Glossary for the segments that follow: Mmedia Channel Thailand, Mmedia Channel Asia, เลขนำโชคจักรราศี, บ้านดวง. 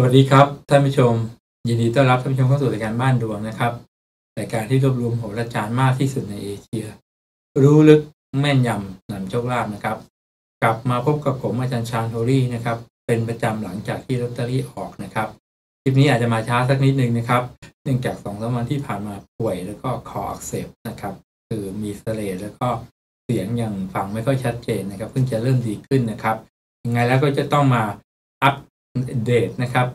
สวัสดีครับท่านผู้ชมยินดีต้อนรับท่านผู้ชมเข้าสู่รายการบ้านดวงนะครับรายการที่รวบรวมโหราจารย์มากที่สุดในเอเชียรู้ลึกแม่นยำนำโชคลาภนะครับกลับมาพบกับผมอาจารย์ชาญโฮลี่นะครับเป็นประจำหลังจากที่ลอตเตอรี่ออกนะครับคลิปนี้อาจจะมาช้าสักนิดนึงนะครับเนื่องจาก2-3 วันที่ผ่านมาป่วยแล้วก็คออักเสบนะครับคือมีเสลแล้วก็เสียงยังฟังไม่ค่อยชัดเจนนะครับเพิ่งจะเริ่มดีขึ้นนะครับยังไงแล้วก็จะต้องมาอัปเดตนะครับ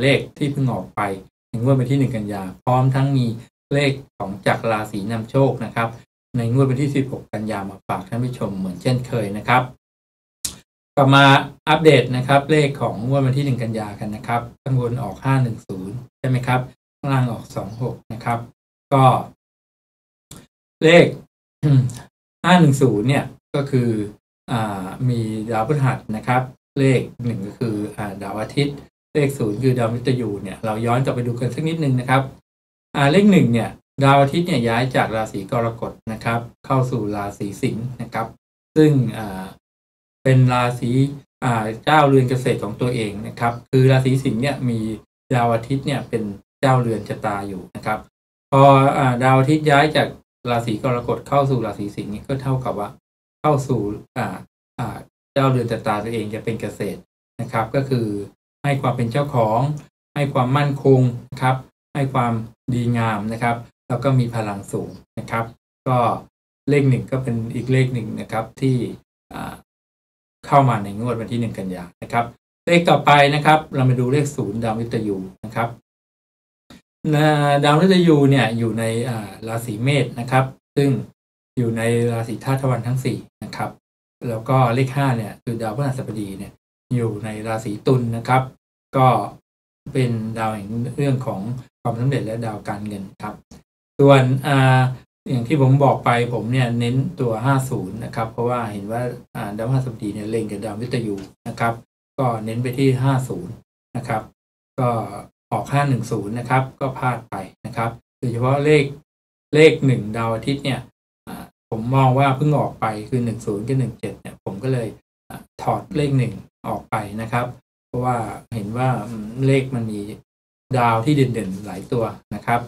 เลขที่เพิ่งออกไปในงวดวันที่1 กันยาพร้อมทั้งมีเลขของจากราศีนำโชคนะครับในงวดวันที่16 กันยามาฝากท่านผู้ชมเหมือนเช่นเคยนะครับกลับมาอัปเดตนะครับเลขของงวดวันที่1 กันยากันนะครับข้างบนออก510ใช่ไหมครับข้างล่างออก26นะครับก็เลข 510เนี่ยก็คือมีดาวพฤหัสนะครับเลข1ก็คือดาวอาทิตย์เลข0คือดาวมฤตยูเนี่ยเราย้อนกลับไปดูกันสักนิดนึงนะครับเลข1เนี่ยดาวอาทิตย์เนี่ยย้ายจากราศีกรกฎนะครับเข้าสู่ราศีสิงห์นะครับซึ่งเป็นราศีเจ้าเรือนเกษตรของตัวเองนะครับคือราศีสิงห์เนี่ยมีดาวอาทิตย์เนี่ยเป็นเจ้าเรือนชะตาอยู่นะครับพอดาวอาทิตย์ย้ายจากราศีกรกฎเข้าสู่ราศีสิงห์นี่ก็เท่ากับว่าเข้าสู่เจ้าเรือนชะตาตัวเองจะเป็นเกษตรนะครับก็คือให้ความเป็นเจ้าของให้ความมั่นคงนะครับให้ความดีงามนะครับแล้วก็มีพลังสูงนะครับก็เลข1ก็เป็นอีกเลขหนึ่งนะครับที่เข้ามาในงวดวันที่1 กันยานะครับเลขต่อไปนะครับเรามาดูเลข0ดาวมฤตยูนะครับดาวมฤตยูเนี่ยอยู่ในราศีเมษนะครับซึ่งอยู่ในราศีธาตุวันทั้ง4นะครับแล้วก็เลข5เนี่ยคือดาวพฤหัสบดีเนี่ยอยู่ในราศีตุลนะครับก็เป็นดาวแห่งเรื่องของความสำเร็จและดาวการเงินครับส่วนอย่างที่ผมบอกไปผมเนี่ยเน้นตัว50นะครับเพราะว่าเห็นว่าดาวพฤหัสบดีเนี่ยเล็งกับดาวมฤตยูนะครับก็เน้นไปที่50นะครับก็ออก510นะครับก็พลาดไปนะครับโดยเฉพาะเลข1ดาวอาทิตย์เนี่ยผมมองว่าเพิ่งออกไปคือ10กับ17เนี่ยผมก็เลยถอดเลข1ออกไปนะครับเพราะว่าเห็นว่าเลขมันมีดาวที่เด่นๆหลายตัวนะครับ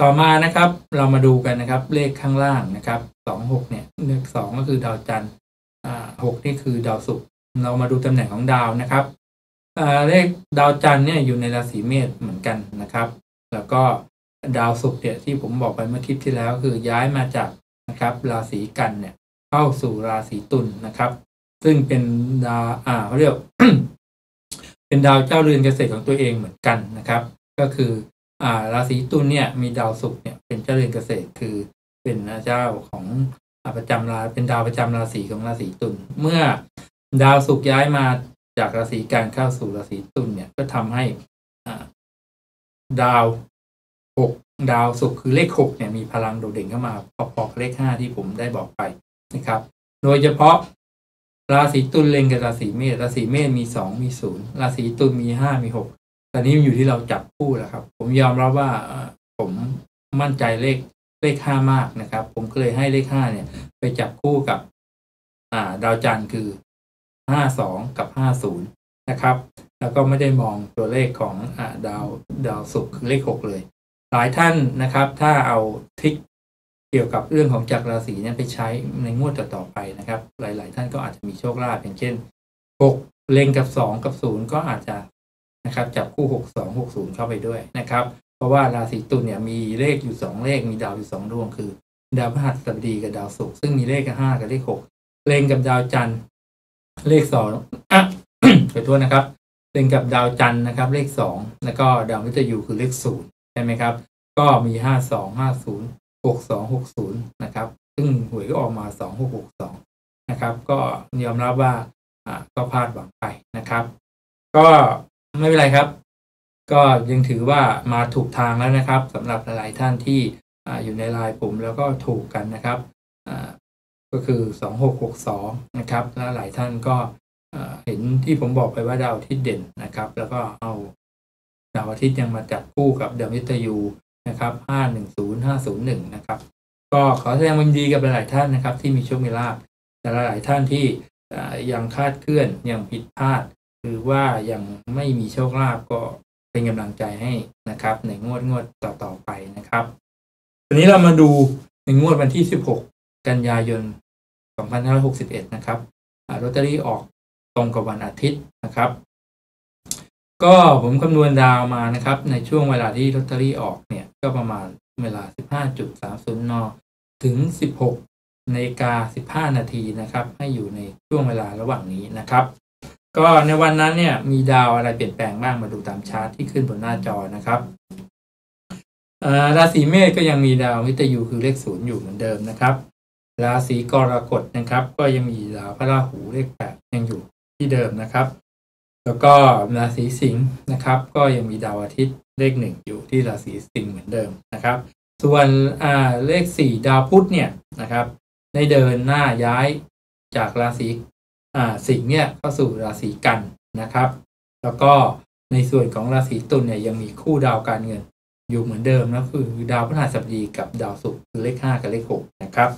ต่อมานะครับเรามาดูกันนะครับเลขข้างล่างนะครับ26เนี่ย2ก็คือดาวจันทร์6นี่คือดาวศุกร์เรามาดูตำแหน่งของดาวนะครับเลขดาวจันทร์เนี่ยอยู่ในราศีเมษเหมือนกันนะครับแล้วก็ดาวศุกร์เนี่ยที่ผมบอกไปเมื่อคลิปที่แล้วคือย้ายมาจากนะครับราศีกันเนี่ยเข้าสู่ราศีตุล นะครับซึ่งเป็นดาวเขาเรียก เป็นดาวเจ้าเรือนเกษตรของตัวเองเหมือนกันนะครับก็คือราศีตุลเนี่ยมีดาวศุกร์เนี่ยเป็นเจ้าเรือนเกษตรคือเป็นเจ้าของประจำราเป็นดาวประจำราศีของราศีตุลเมื่อดาวศุกร์ย้ายมาจากราศีกันเข้าสู่ราศีตุลเนี่ยก็ทำให้ดาว6ดาวศุกร์คือเลข6เนี่ยมีพลังโดดเด่นเข้ามาพอๆเลข5ที่ผมได้บอกไปนะครับโดยเฉพาะราศีตุลเล็งกับราศีเมษราศีเมษมี2มี0ราศีตุลมี5มี6ตอนนี้มันอยู่ที่เราจับคู่แล้วครับผมยอมรับว่าผมมั่นใจเลข5มากนะครับผมก็เลยให้เลข5เนี่ยไปจับคู่กับดาวจันทร์คือ52กับ50นะครับแล้วก็ไม่ได้มองตัวเลขของดาวศุกร์คือเลข6เลยหลายท่านนะครับถ้าเอาทริคเกี่ยวกับเรื่องของจักรราศีเนี่ยไปใช้ในงวดต่อไปนะครับหลายๆท่านก็อาจจะมีโชคลาภอย่างเช่น6เล็งกับ2กับ0ก็อาจจะนะครับจับคู่62 60เข้าไปด้วยนะครับเพราะว่าราศีตุลเนี่ยมีเลขอยู่2เลขมีดาวอยู่2ดวงคือดาวพฤหัสบดีกับดาวศุกร์ซึ่งมีเลขกับ5กับเลข6เล็งกับดาวจันทร์เลข2ขอโทษนะครับเล็งกับดาวจันทร์นะครับเลข2แล้วก็ดาวมฤตยูคือเลข0ใช่ไหมครับก็มี52 50 62 60นะครับซึ่งหวยก็ออกมา2662นะครับก็ยอมรับว่าก็พลาดหวังไปนะครับก็ไม่เป็นไรครับก็ยังถือว่ามาถูกทางแล้วนะครับสำหรับหลายๆท่านที่อยู่ในไลน์ผมแล้วก็ถูกกันนะครับก็คือ2662นะครับและหลายท่านก็เห็นที่ผมบอกไปว่าดาวที่เด่นนะครับแล้วก็เอาดาวอาทิตย์ยังมาจับคู่กับดาวมฤตยูนะครับ510 501นะครับก็ขอแสดงความยินดีกับหลายท่านนะครับที่มีโชคมีลาภแต่หลายท่านที่ยังคลาดเคลื่อนยังผิดพลาด คือว่ายังไม่มีโชคลาภก็เป็นกำลังใจให้นะครับในงวดต่อๆไปนะครับวันนี้เรามาดูในงวดวันที่16 กันยายน 2561นะครับลอตเตอรี่ออกตรงกับวันอาทิตย์นะครับก็ผมคำนวณดาวมานะครับในช่วงเวลาที่ลอตเตอรี่ออกเนี่ยก็ประมาณเวลา 15.30 น.ถึง 16:15 น.นะครับให้อยู่ในช่วงเวลาระหว่างนี้นะครับก็ในวันนั้นเนี่ยมีดาวอะไรเปลี่ยนแปลงบ้างมาดูตามชาร์ตที่ขึ้นบนหน้าจอนะครับราศีเมษก็ยังมีดาวมิตยูคือเลข0อยู่เหมือนเดิมนะครับราศีกรกฎนะครับก็ยังมีดาวพระราหูเลข8ยังอยู่ที่เดิมนะครับแล้วก็ราศีสิงห์นะครับก็ยังมีดาวอาทิตย์เลข1อยู่ที่ราศีสิงห์เหมือนเดิมนะครับส่วนเลข4ดาวพุธเนี่ยนะครับได้เดินหน้าย้ายจากราศีสิงห์เนี่ยเข้าสู่ราศีกันนะครับแล้วก็ในส่วนของราศีตุลเนี่ยยังมีคู่ดาวการเงินอยู่เหมือนเดิมนะคือดาวพฤหัสบดีกับดาวศุกร์คือเลข5กับเลข6นะครับ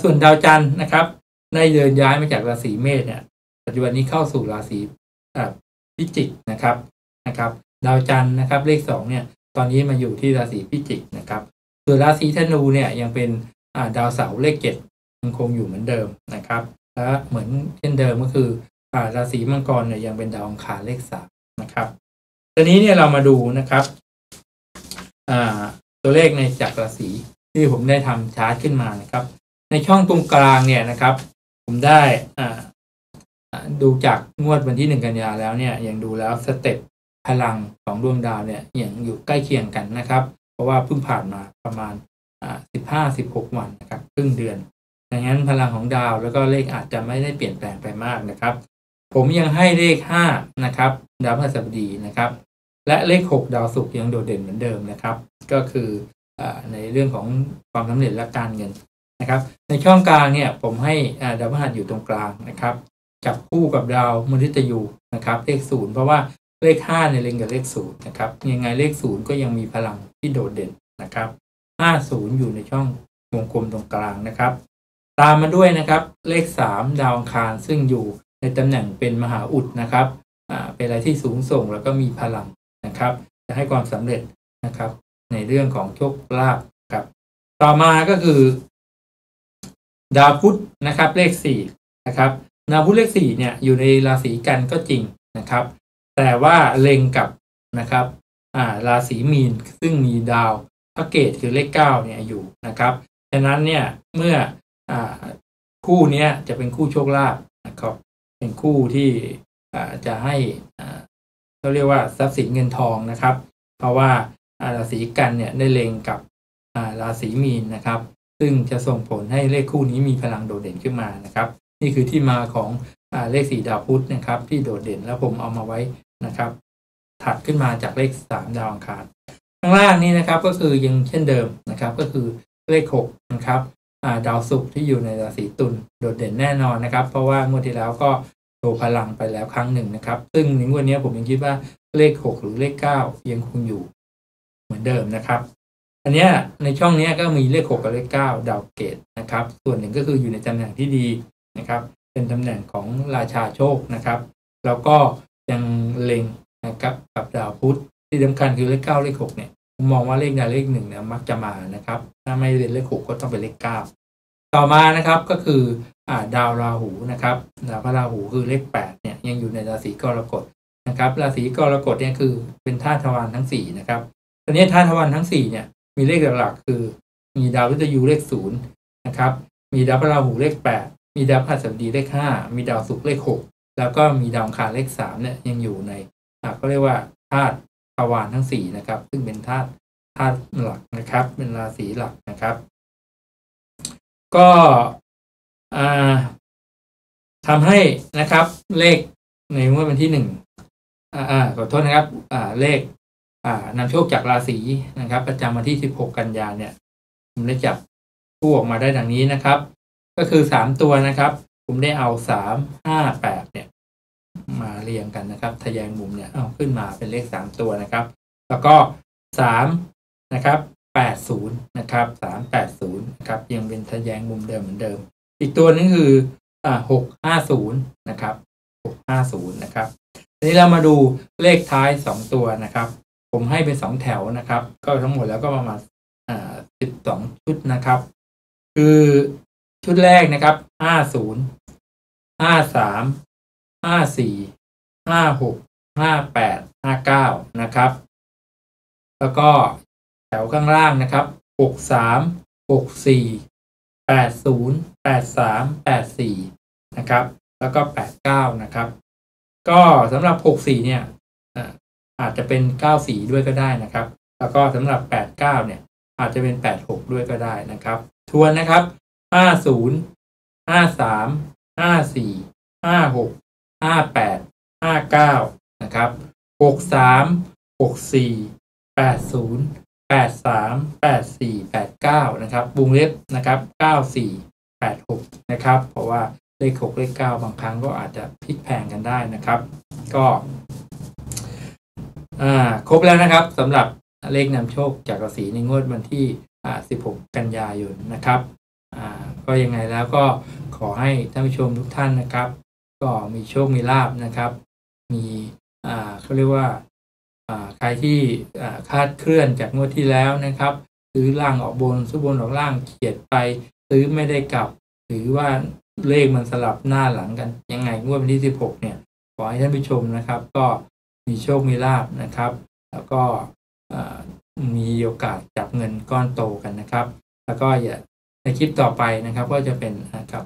ส่วนดาวจันทร์นะครับได้เดินย้ายมาจากราศีเมษเนี่ยปัจจุบันนี้เข้าสู่ราศีพิจิกนะครับดาวจันทร์นะครับเลข2เนี่ยตอนนี้มาอยู่ที่ราศีพิจิกนะครับส่วนราศีธนูเนี่ยยังเป็นดาวเสาร์เลข7ยังคงอยู่เหมือนเดิมนะครับและเหมือนเช่นเดิมก็คือราศีมังกรเนี่ยยังเป็นดาวอังคารเลข3นะครับตอนนี้เนี่ยเรามาดูนะครับตัวเลขในจากราศีที่ผมได้ทำชาร์ตขึ้นมานะครับในช่องตรงกลางเนี่ยนะครับผมได้ดูจากงวดวันที่1 กันยาแล้วเนี่ยยังดูแล้วสเต็ปพลังของดวงดาวเนี่ยยังอยู่ใกล้เคียงกันนะครับเพราะว่าเพิ่งผ่านมาประมาณ15-16 วันนะครับครึ่งเดือนดังนั้นพลังของดาวแล้วก็เลขอาจจะไม่ได้เปลี่ยนแปลงไปมากนะครับผมยังให้เลข5นะครับดาวพฤหัสบดีนะครับและเลข6ดาวศุกร์ยังโดดเด่นเหมือนเดิมนะครับก็คือในเรื่องของความสำเร็จและการเงินนะครับในช่องกลางเนี่ยผมให้ดาวพฤหัสอยู่ตรงกลางนะครับจับคู่กับดาวมฤตยูนะครับเลข0เพราะว่าเลข5ในเล็งกับเลข0นะครับยังไงเลข0ก็ยังมีพลังที่โดดเด่นนะครับ50อยู่ในช่องวงกลมตรงกลางนะครับตามมาด้วยนะครับเลข3ดาวอังคารซึ่งอยู่ในตำแหน่งเป็นมหาอุดนะครับเป็นอะไรที่สูงส่งแล้วก็มีพลังนะครับจะให้ความสำเร็จนะครับในเรื่องของโชคลาภครับต่อมาก็คือดาวพุธนะครับเลข4นะครับดาวพุธเลข4เนี่ยอยู่ในราศีกันก็จริงนะครับแต่ว่าเล็งกับนะครับราศีมีนซึ่งมีดาวพระเกศคือเลข9เนี่ยอยู่นะครับฉะนั้นเนี่ยเมื่อคู่นี้จะเป็นคู่โชคลาภนะครับเป็นคู่ที่จะให้เขาเรียกว่าทรัพย์สินเงินทองนะครับเพราะว่าราศีกันเนี่ยได้เล็งกับราศีมีนนะครับซึ่งจะส่งผลให้เลขคู่นี้มีพลังโดดเด่นขึ้นมานะครับนี่คือที่มาของเลข4ดาวพุธนะครับที่โดดเด่นแล้วผมเอามาไว้นะครับถัดขึ้นมาจากเลข3ดาวอังคารข้างล่างนี้นะครับก็คือยังเช่นเดิมนะครับก็คือเลข6นะครับดาวศุกร์ที่อยู่ในราศีตุลโดดเด่นแน่นอนนะครับเพราะว่างวดที่แล้วก็โชว์พลังไปแล้วครั้งหนึ่งนะครับซึ่งในงวดนี้ผมยังคิดว่าเลข6หรือเลข9ยังคงอยู่เหมือนเดิมนะครับอันนี้ในช่องนี้ก็มีเลข6กับเลข9ดาวเกตนะครับส่วนหนึ่งก็คืออยู่ในตำแหน่งที่ดีนะครับเป็นตำแหน่งของราชาโชคนะครับแล้วก็ยังเล็งนะครับกับดาวพุธที่สำคัญคือเลข9เลข6เนี่ยผมมองว่าเลขใดเลขหนึ่งเนี่ยมักจะมานะครับถ้าไม่เป็นเลข6ก็ต้องเป็นเลข9ต่อมานะครับก็คือดาวราหูนะครับดาวพระราหูคือเลข8เนี่ยยังอยู่ในราศีกรกฎนะครับราศีกรกฎเนี่ยคือเป็นธาตุทวารทั้ง4นะครับตอนนี้ธาตุทวารทั้ง4เนี่ยมีเลขหลักๆคือมีดาวฤกษ์ยูเลข0นะครับมีดาวพระราหูเลข8มีดาวพฤหัสบดีเลข5มีดาวศุกร์เลข6แล้วก็มีดาวอังคารเลข3เนี่ยยังอยู่ในเขาเรียกว่าธาตุทวารทั้ง4นะครับซึ่งเป็นธาตุหลักนะครับเป็นราศีหลักนะครับก็ทำให้นะครับเลขในงวดวันที่1ขอโทษนะครับเลขนำโชคจากราศีนะครับประจำวันที่16 กันยาเนี่ยผมได้จับคู่ออกมาได้ดังนี้นะครับก็คือ3ตัวนะครับผมได้เอา3 5 8เนี่ยมาเรียงกันนะครับทะแยงมุมเนี่ยเอาขึ้นมาเป็นเลข3ตัวนะครับแล้วก็3นะครับ80นะครับ380นะครับยังเป็นทะแยงมุมเดิมเหมือนเดิมอีกตัวนึงคือ650นะครับ 650นะครับทีนี้เรามาดูเลขท้าย2ตัวนะครับผมให้เป็น2แถวนะครับก็ทั้งหมดแล้วก็ประมาณ12ชุดนะครับคือชุดแรกนะครับ50 53 54 56 58 59นะครับแล้วก็แถวข้างล่างนะครับ63 64 80 83 84นะครับแล้วก็89นะครับก็สำหรับ64เนี่ยอาจจะเป็น94ด้วยก็ได้นะครับแล้วก็สำหรับ89เนี่ยอาจจะเป็น86ด้วยก็ได้นะครับทวนนะครับ50 53 54 56 58 59นะครับ63 64 80 83 84 89นะครับวงเล็บนะครับ94 86นะครับเพราะว่าเลข6เลข9บางครั้งก็อาจจะพลิกแพงกันได้นะครับก็ครบแล้วนะครับสำหรับเลขนำโชคจากราศีในงวดวันที่16กันยายนนะครับก็ยังไงแล้วก็ขอให้ท่านผู้ชมทุกท่านนะครับก็มีโชคมีลาภนะครับมีเขาเรียกว่าใครที่คาดเคลื่อนจากงวดที่แล้วนะครับซื้อล่างออกบนซื้อบนออกล่างเฉียดไปซื้อไม่ได้กลับหรือว่าเลขมันสลับหน้าหลังกันยังไงงวดวันที่16เนี่ยขอให้ท่านผู้ชมนะครับก็มีโชคมีลาภนะครับแล้วก็มีโอกาสจับเงินก้อนโตกันนะครับแล้วก็อย่าในคลิปต่อไปนะครับก็จะเป็นนะครับ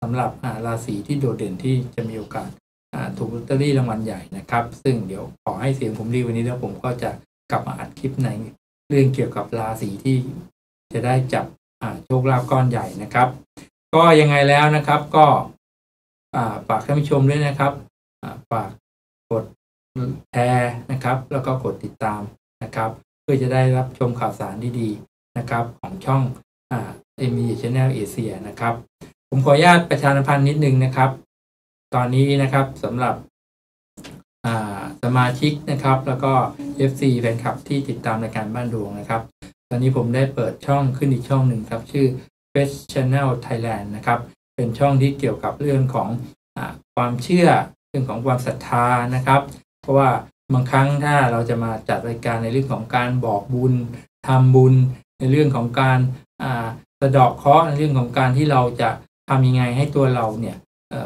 สำหรับราศีที่โดดเด่นที่จะมีโอกาสถูกลอตเตอรี่รางวัลใหญ่นะครับซึ่งเดี๋ยวขอให้เสียงผมดีวันนี้แล้วผมก็จะกลับมาอัดคลิปในเรื่องเกี่ยวกับราศีที่จะได้จับโชคลาภก้อนใหญ่นะครับก็ยังไงแล้วนะครับก็ฝากท่านผู้ชมด้วยนะครับฝากกดแชร์นะครับแล้วก็กดติดตามนะครับเพื่อจะได้รับชมข่าวสารดีๆนะครับของช่องMmedia Channel Asia นะครับผมขออนุญาตประชาสัมพันธ์นิดนึงนะครับตอนนี้นะครับสำหรับสมาชิกนะครับแล้วก็ FC แฟนคลับที่ติดตามรายการบ้านดวงนะครับตอนนี้ผมได้เปิดช่องขึ้นอีกช่องหนึ่งครับชื่อ Mmedia Channel Thailand นะครับเป็นช่องที่เกี่ยวกับเรื่องของความเชื่อเรื่องของความศรัทธานะครับเพราะว่าบางครั้งถ้าเราจะมาจัดรายการในเรื่องของการบอกบุญทำบุญในเรื่องของการสะเดาะเคราะห์ในเรื่องของการที่เราจะทำยังไงให้ตัวเราเนี่ย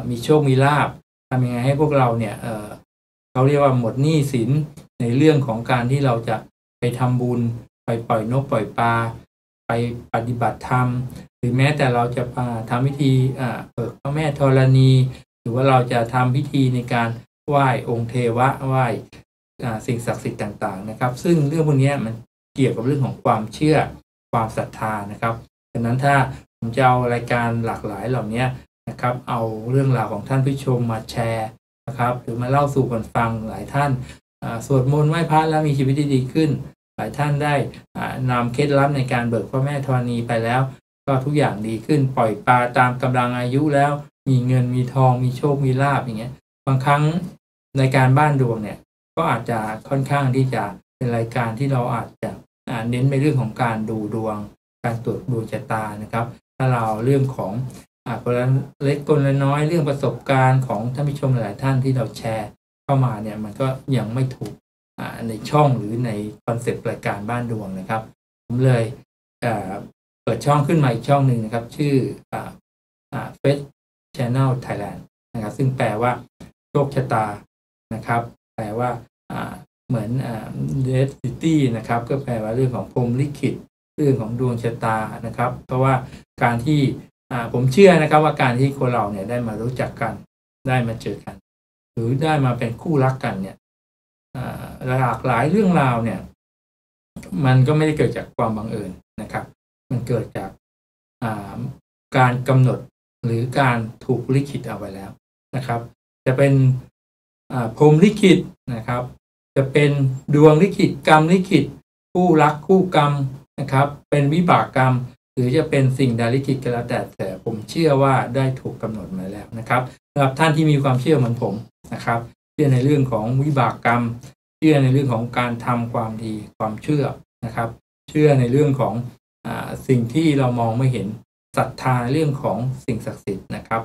มีโชคมีลาภทำยังไงให้พวกเราเนี่ยเขาเรียกว่าหมดหนี้สินในเรื่องของการที่เราจะไปทำบุญไปปล่อยนกปล่อยปลาไปปฏิบัติธรรมหรือแม้แต่เราจะทำพิธีเปิดพระแม่ธรณีหรือว่าเราจะทำพิธีในการไหว้องค์เทวะไหว้สิ่งศักดิ์สิทธิ์ต่างๆนะครับซึ่งเรื่องพวกนี้มันเกี่ยวกับเรื่องของความเชื่อความศรัทธานะครับดังนั้นถ้าผมจะเอารายการหลากหลายเหล่านี้นะครับเอาเรื่องราวของท่านผู้ชมมาแชร์นะครับหรือมาเล่าสู่กันฟังหลายท่านสวดมนต์ไหว้พระแล้วมีชีวิตที่ดีขึ้นหลายท่านได้นำเคล็ดลับในการเบิกพระแม่ธรณีไปแล้วก็ทุกอย่างดีขึ้นปล่อยปลาตามกำลังอายุแล้วมีเงินมีทองมีโชคมีลาภอย่างเงี้ยบางครั้งในการบ้านดวงเนี่ยก็อาจจะค่อนข้างที่จะเป็นรายการที่เราอาจจะเน้นในเรื่องของการดูดวงการตรวจดวงชะตานะครับถ้าเราเรื่องของคนละเล็กคนละน้อยเรื่องประสบการณ์ของท่านผู้ชมหลายท่านที่เราแชร์เข้ามาเนี่ยมันก็ยังไม่ถูกในช่องหรือในคอนเซปต์รายการบ้านดวงนะครับผมเลยเปิดช่องขึ้นมาอีกช่องหนึ่งนะครับชื่อMmedia Channel Thailand นะครับซึ่งแปลว่าโชคชะตานะครับแปลว่าเหมือนDestiny นะครับก็แปลว่าเรื่องของพรหมลิขิตเรื่องของดวงชะตานะครับเพราะว่าการที่ผมเชื่อนะครับว่าการที่คนเราเนี่ยได้มารู้จักกันได้มาเจอกันหรือได้มาเป็นคู่รักกันเนี่ยหลากหลายเรื่องราวเนี่ยมันก็ไม่ได้เกิดจากความบังเอิญนะครับมันเกิดจากการกำหนดหรือการถูกลิขิตเอาไว้แล้วนะครับจะเป็นพรหมลิขิตนะครับจะเป็นดวงลิขิตกรรมลิขิตคู่รักคู่กรรมนะครับเป็นวิบากกรรมหรือจะเป็นสิ่งใดลิขิตก็แล้วแต่ผมเชื่อว่าได้ถูกกำหนดมาแล้วนะครับสำหรับท่านที่มีความเชื่อเหมือนผมนะครับเชื่อในเรื่องของวิบากกรรมเชื่อในเรื่องของการทำความดีความเชื่อนะครับเชื่อในเรื่องของสิ่งที่เรามองไม่เห็นศรัทธาเรื่องของสิ่งศักดิ์สิทธิ์นะครับ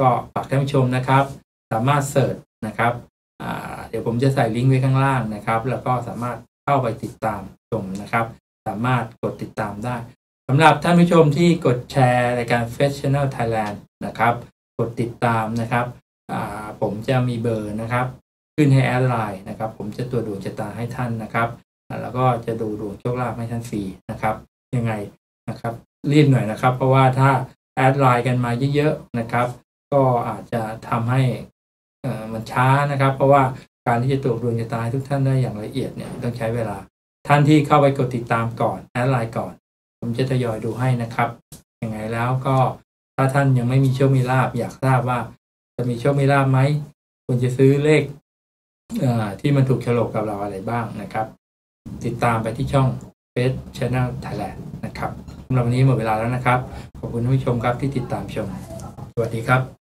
ก็ฝากท่านผู้ชมนะครับ สามารถเสิร์ชนะครับเดี๋ยวผมจะใส่ลิงก์ไว้ข้างล่างนะครับแล้วก็สามารถเข้าไปติดตามชมนะครับสามารถกดติดตามได้สำหรับท่านผู้ชมที่กดแชร์รายการ Face Channel Thailand นะครับกดติดตามนะครับผมจะมีเบอร์นะครับขึ้นให้แอดไลน์นะครับผมจะตรวจดวงชะตาให้ท่านนะครับแล้วก็จะดูดวงโชคลาภให้ท่านฟรีนะครับยังไงนะครับรีบหน่อยนะครับเพราะว่าถ้าแอดไลน์กันมาเยอะๆนะครับก็อาจจะทำให้มันช้านะครับเพราะว่าการที่จะตรวจดวงชะตาให้ทุกท่านได้อย่างละเอียดเนี่ยต้องใช้เวลาท่านที่เข้าไปกดติดตามก่อนแอดไลน์ก่อนผมจะทยอยดูให้นะครับยังไงแล้วก็ถ้าท่านยังไม่มีโชคมีลาภอยากทราบว่าจะมีโชคมีลาภไหมควรจะซื้อเลขที่มันถูกฉลกกับเราอะไรบ้างนะครับติดตามไปที่ช่อง Face Channel Thailand นะครับสำหรับวันนี้หมดเวลาแล้วนะครับขอบคุณท่านผู้ชมครับที่ติดตามชมสวัสดีครับ